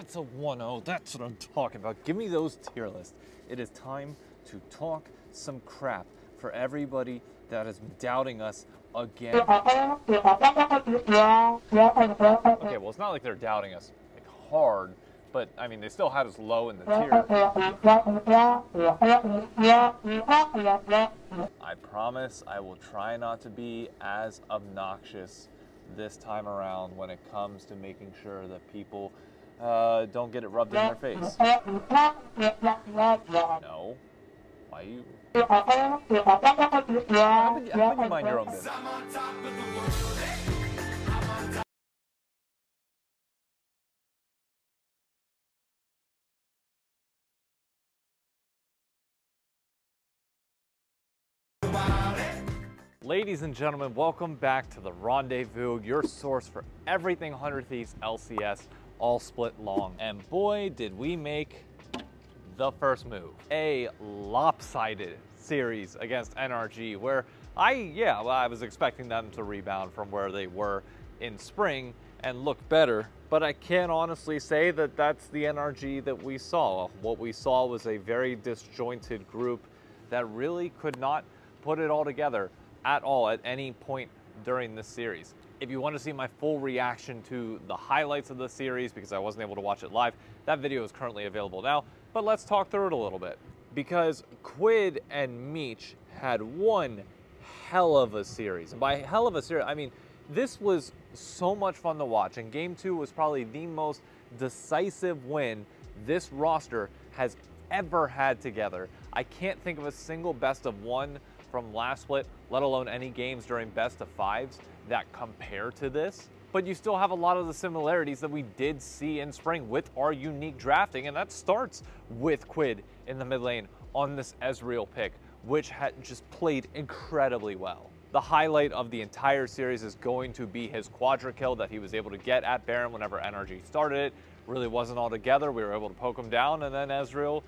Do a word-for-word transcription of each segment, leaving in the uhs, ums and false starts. It's a one oh, that's what I'm talking about. Give me those tier lists. It is time to talk some crap for everybody that is doubting us again. Okay, well, it's not like they're doubting us like hard, but I mean, they still had us low in the tier. I promise I will try not to be as obnoxious this time around when it comes to making sure that people uh, don't get it rubbed in their face. No. Why you? I think you mind your own business. I'm on top of the world. I'm on top. Ladies and gentlemen, welcome back to The Rendezvous, your source for everything one hundred Thieves L C S, all split long. And boy, did we make the first move. A lopsided series against N R G, where I, yeah, well, I was expecting them to rebound from where they were in spring and look better, but I can't honestly say that that's the N R G that we saw. What we saw was a very disjointed group that really could not put it all together at all at any point during this series. If you want to see my full reaction to the highlights of the series, because I wasn't able to watch it live, that video is currently available now. But let's talk through it a little bit, because Quid and Meech had one hell of a series. By hell of a series, I mean, this was so much fun to watch, and game two was probably the most decisive win this roster has ever had together. I can't think of a single best of one from last split, let alone any games during best of fives that compare to this. But you still have a lot of the similarities that we did see in spring with our unique drafting, and that starts with Quid in the mid lane on this Ezreal pick, which had just played incredibly well. The highlight of the entire series is going to be his quadra kill that he was able to get at Baron whenever N R G started it. Really wasn't all together, we were able to poke him down, and then Ezreal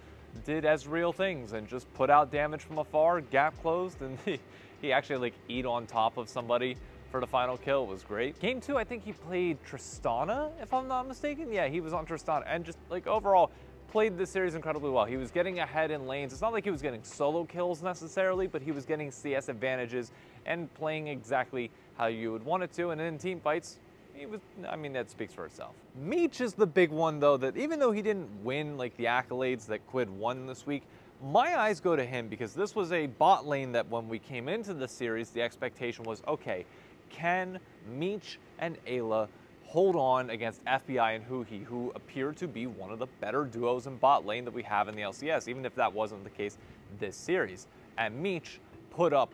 did Ezreal things and just put out damage from afar, gap closed, and he, he actually like eat on top of somebody for the final kill. Was great. Game two, I think he played Tristana, if I'm not mistaken. Yeah, he was on Tristana, and just like overall played this series incredibly well. He was getting ahead in lanes. It's not like he was getting solo kills necessarily, but he was getting C S advantages and playing exactly how you would want it to. And in team fights, he was, I mean, that speaks for itself. Meech is the big one though, that even though he didn't win like the accolades that Quid won this week, my eyes go to him because this was a bot lane that when we came into the series, the expectation was, okay, can Meech and Ayla hold on against F B I and Huhi, who appear to be one of the better duos in bot lane that we have in the L C S, even if that wasn't the case this series. And Meech put up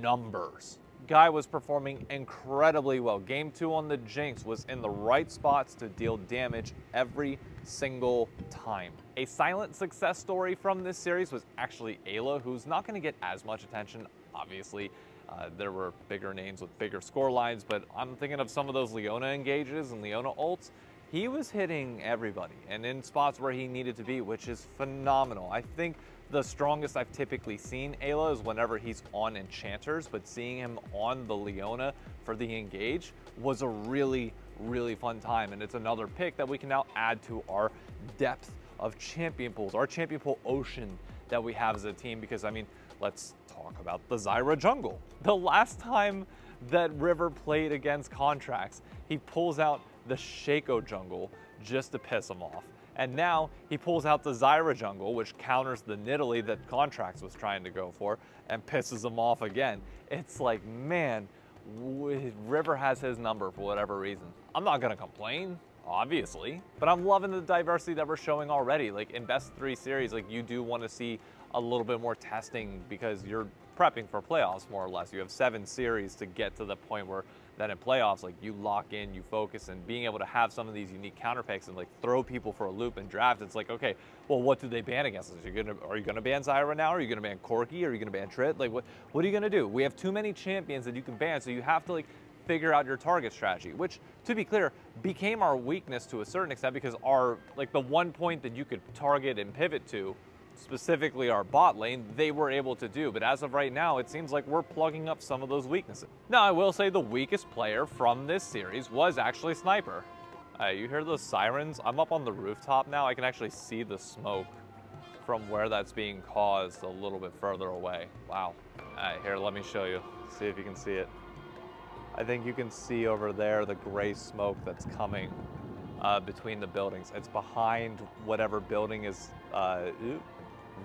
numbers. Guy was performing incredibly well. Game two on the Jinx was in the right spots to deal damage every single time. A silent success story from this series was actually Ayla, who's not going to get as much attention, obviously. Uh, there were bigger names with bigger score lines, but I'm thinking of some of those Leona engages and Leona ults. He was hitting everybody and in spots where he needed to be, which is phenomenal. I think the strongest I've typically seen Ayla is whenever he's on Enchanters, but seeing him on the Leona for the engage was a really, really fun time. And it's another pick that we can now add to our depth of champion pools, our champion pool ocean that we have as a team, because I mean, let's talk about the Zyra jungle. The last time that River played against Contractz, he pulls out the Shaco jungle just to piss him off. And now he pulls out the Zyra jungle, which counters the Nidalee that Contractz was trying to go for and pisses him off again. It's like, man, River has his number for whatever reason. I'm not gonna complain, obviously, but I'm loving the diversity that we're showing already. Like in best three series, like you do wanna see a little bit more testing because you're prepping for playoffs more or less. You have seven series to get to the point where then in playoffs, like you lock in, you focus, and being able to have some of these unique counter picks and like throw people for a loop and draft, it's like, okay, well, what do they ban against us? Are you gonna, are you gonna ban Zyra now? Are you gonna ban Corki? Are you gonna ban Trit? Like what, what are you gonna do? We have too many champions that you can ban, so you have to like figure out your target strategy, which to be clear, became our weakness to a certain extent because our, like the one point that you could target and pivot to, specifically our bot lane, they were able to do. But as of right now, it seems like we're plugging up some of those weaknesses. Now, I will say the weakest player from this series was actually Sniper. Uh, you hear those sirens? I'm up on the rooftop now. I can actually see the smoke from where that's being caused a little bit further away. Wow. All right, here, let me show you. See if you can see it. I think you can see over there the gray smoke that's coming uh, between the buildings. It's behind whatever building is uh,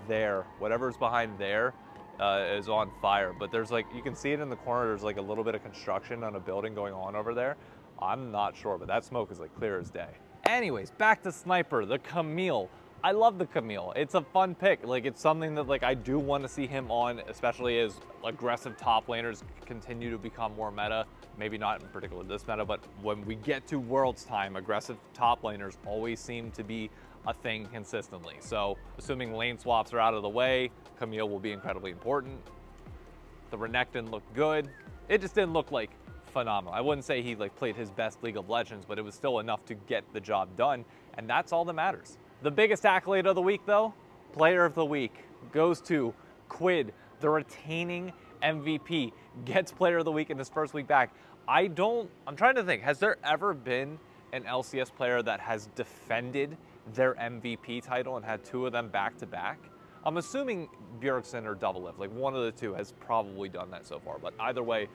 there. Whatever's behind there uh, is on fire. But there's like, you can see it in the corner, there's like a little bit of construction on a building going on over there. I'm not sure, but that smoke is like clear as day. Anyways, back to Sniper, the Camille. I love the Camille. It's a fun pick. Like, it's something that like I do want to see him on, especially as aggressive top laners continue to become more meta. Maybe not in particular this meta, but when we get to Worlds time, aggressive top laners always seem to be a thing consistently. So assuming lane swaps are out of the way, Camille will be incredibly important. The Renekton looked good. It just didn't look like phenomenal. I wouldn't say he like played his best League of Legends, but it was still enough to get the job done, and that's all that matters. The biggest accolade of the week though, player of the week, goes to Quid, the retaining M V P, gets player of the week in his first week back. I don't, I'm trying to think, has there ever been an L C S player that has defended their M V P title and had two of them back to back? I'm assuming Bjergsen or Doublelift, like one of the two has probably done that so far, but either way,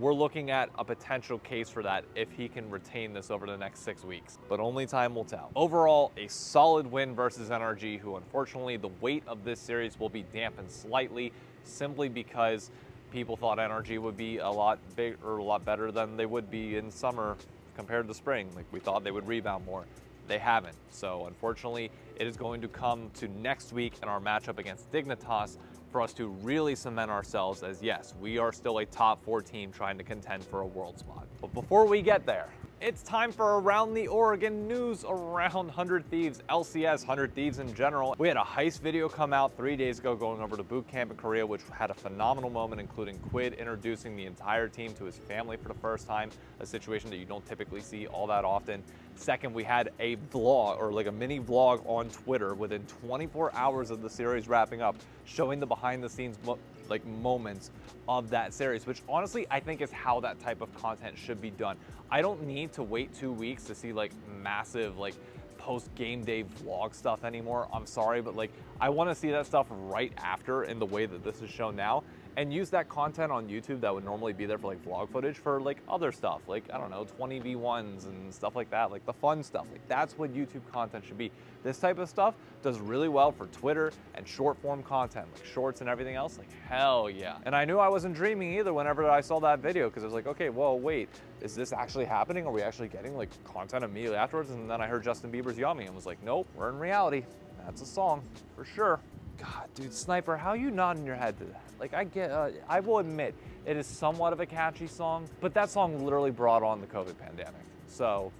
we're looking at a potential case for that if he can retain this over the next six weeks, but only time will tell. Overall, a solid win versus N R G, who unfortunately the weight of this series will be dampened slightly simply because people thought N R G would be a lot bigger, or a lot better than they would be in summer compared to spring. Like, we thought they would rebound more. They haven't. So unfortunately, it is going to come to next week in our matchup against Dignitas for us to really cement ourselves as, yes, we are still a top four team trying to contend for a world spot. But before we get there, it's time for Around the Oregon news around one hundred Thieves, L C S, one hundred Thieves in general. We had a heist video come out three days ago going over to boot camp in Korea, which had a phenomenal moment, including Quid introducing the entire team to his family for the first time, a situation that you don't typically see all that often. Second, we had a vlog, or like a mini vlog on Twitter within twenty-four hours of the series wrapping up, showing the behind the scenes mo like moments of that series, which honestly I think is how that type of content should be done. I don't need to wait two weeks to see like massive like post game day vlog stuff anymore. I'm sorry, but like I want to see that stuff right after in the way that this is shown now, and use that content on YouTube that would normally be there for like vlog footage for like other stuff, like, I don't know, twenty v ones and stuff like that, like the fun stuff. Like, that's what YouTube content should be. This type of stuff does really well for Twitter and short form content, like shorts and everything else. Like, hell yeah. And I knew I wasn't dreaming either whenever I saw that video, because I was like, okay, well, wait, is this actually happening? Are we actually getting like content immediately afterwards? And then I heard Justin Bieber's Yummy and was like, nope, we're in reality. That's a song for sure. God, dude, Sniper, how are you nodding your head to that? Like, I get, uh, I will admit, it is somewhat of a catchy song, but that song literally brought on the COVID pandemic. So,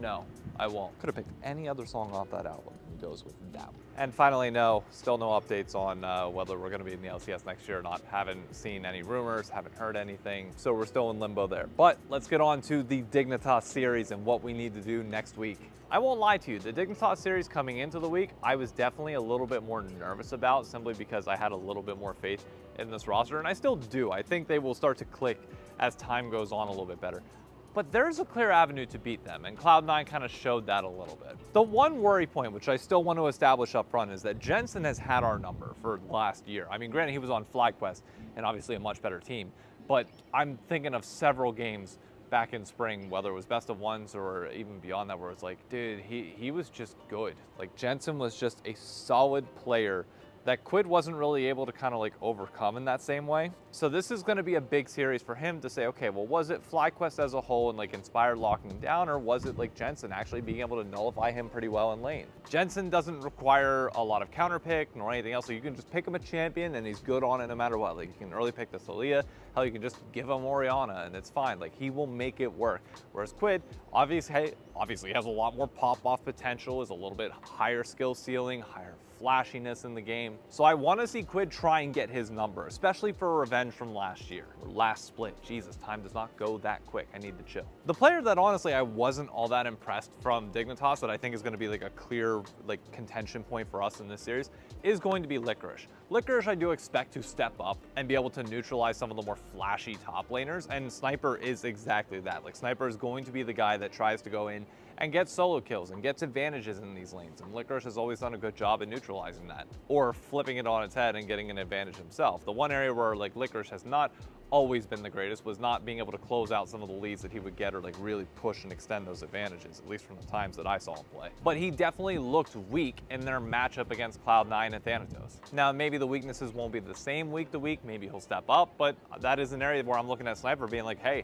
no, I won't. Could have picked any other song off that album that goes with that one. And finally, no, still no updates on uh, whether we're going to be in the L C S next year or not. Haven't seen any rumors, haven't heard anything, so we're still in limbo there. But let's get on to the Dignitas series and what we need to do next week. I won't lie to you, the Dignitas series coming into the week, I was definitely a little bit more nervous about, simply because I had a little bit more faith in this roster, and I still do. I think they will start to click as time goes on a little bit better. But there's a clear avenue to beat them, and Cloud nine kind of showed that a little bit. The one worry point, which I still want to establish up front, is that Jensen has had our number for last year. I mean, granted, he was on FlyQuest, and obviously a much better team, but I'm thinking of several games back in spring, whether it was best of ones or even beyond that, where it's like, dude, he, he was just good. Like, Jensen was just a solid player that Quid wasn't really able to kind of like overcome in that same way. So this is gonna be a big series for him to say, okay, well, was it FlyQuest as a whole and like Inspired locking him down, or was it like Jensen actually being able to nullify him pretty well in lane? Jensen doesn't require a lot of counter pick nor anything else, so you can just pick him a champion and he's good on it no matter what. Like, you can early pick the Celia, hell, you can just give him Orianna and it's fine. Like, he will make it work. Whereas Quid obviously, obviously has a lot more pop-off potential, is a little bit higher skill ceiling, higher flashiness in the game. So I want to see Quid try and get his number, especially for revenge from last year, or last split. Jesus, time does not go that quick. I need to chill. The player that honestly I wasn't all that impressed from Dignitas, that I think is going to be like a clear like contention point for us in this series, is going to be Licorice. Licorice I do expect to step up and be able to neutralize some of the more flashy top laners, and Sniper is exactly that. Like, Sniper is going to be the guy that tries to go in and get solo kills and gets advantages in these lanes. And Licorice has always done a good job at neutralizing that, or flipping it on its head and getting an advantage himself. The one area where like Licorice has not always been the greatest was not being able to close out some of the leads that he would get, or like really push and extend those advantages, at least from the times that I saw him play. But he definitely looked weak in their matchup against Cloud nine and Thanatos. Now maybe the weaknesses won't be the same week to week, maybe he'll step up, but that is an area where I'm looking at Sniper being like, hey,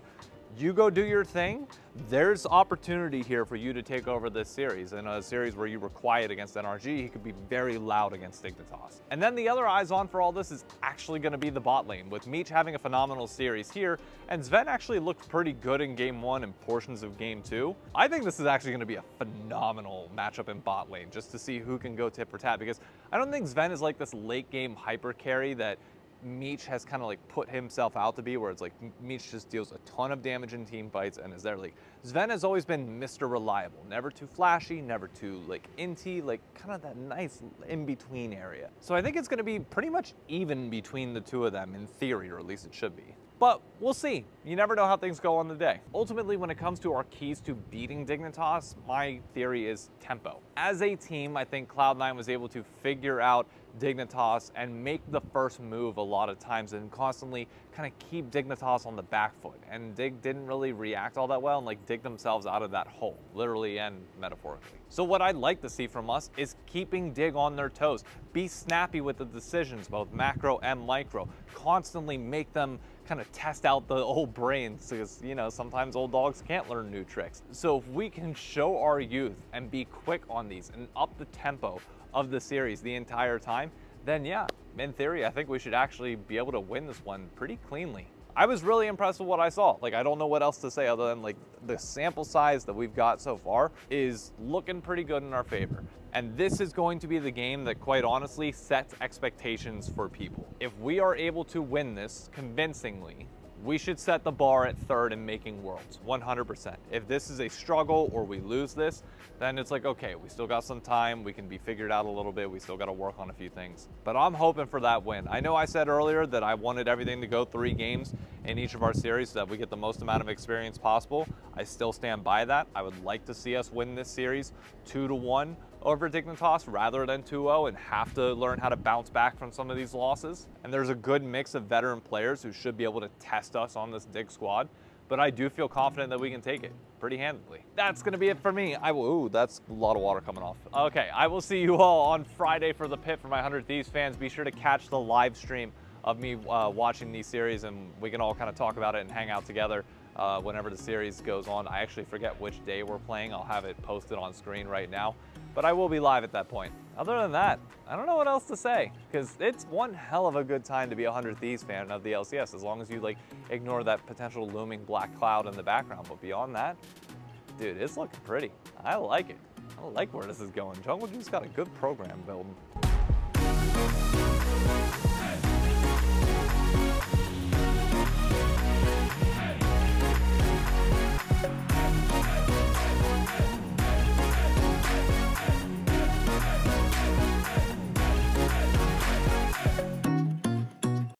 you go do your thing. There's opportunity here for you to take over this series. In a series where you were quiet against N R G, he could be very loud against Dignitas. And then the other eyes on for all this is actually going to be the bot lane, with Meech having a phenomenal series here, and Zven actually looked pretty good in game one and portions of game two. I think this is actually going to be a phenomenal matchup in bot lane, just to see who can go tip for tap, because I don't think Zven is like this late game hyper carry that Meech has kind of like put himself out to be, where it's like Meech just deals a ton of damage in team fights and is there. Like Zven has always been Mister Reliable, never too flashy, never too like inty, like kind of that nice in-between area. So I think it's going to be pretty much even between the two of them in theory, or at least it should be. But we'll see. You never know how things go on the day. Ultimately, when it comes to our keys to beating Dignitas, my theory is tempo. As a team, I think Cloud nine was able to figure out Dignitas and make the first move a lot of times, and constantly kind of keep Dignitas on the back foot. And Dig didn't really react all that well and like dig themselves out of that hole, literally and metaphorically. So what I'd like to see from us is keeping Dig on their toes. Be snappy with the decisions, both macro and micro. Constantly make them kind of test out the old brains, because you know sometimes old dogs can't learn new tricks. So if we can show our youth and be quick on these and up the tempo of the series the entire time, then yeah, in theory, I think we should actually be able to win this one pretty cleanly. I was really impressed with what I saw. Like, I don't know what else to say other than like the sample size that we've got so far is looking pretty good in our favor. And this is going to be the game that quite honestly sets expectations for people. If we are able to win this convincingly, we should set the bar at third in making worlds, one hundred percent. If this is a struggle or we lose this, then it's like, okay, we still got some time, we can be figured out a little bit, we still got to work on a few things. But I'm hoping for that win. I know I said earlier that I wanted everything to go three games in each of our series so that we get the most amount of experience possible. I still stand by that. I would like to see us win this series two to one over Dignitas rather than two zero, and have to learn how to bounce back from some of these losses. And there's a good mix of veteran players who should be able to test us on this Dig squad, but I do feel confident that we can take it pretty handily. That's gonna be it for me. I will, ooh, that's a lot of water coming off. Okay, I will see you all on Friday for the pit. For my one hundred Thieves fans, be sure to catch the live stream of me uh, watching these series, and we can all kind of talk about it and hang out together uh, whenever the series goes on. I actually forget which day we're playing. I'll have it posted on screen right now, but I will be live at that point. Other than that, I don't know what else to say, because it's one hell of a good time to be a one hundred Thieves fan of the L C S, as long as you like ignore that potential looming black cloud in the background. But beyond that, dude, it's looking pretty. I like it. I like where this is going. Jungle Juice got a good program building.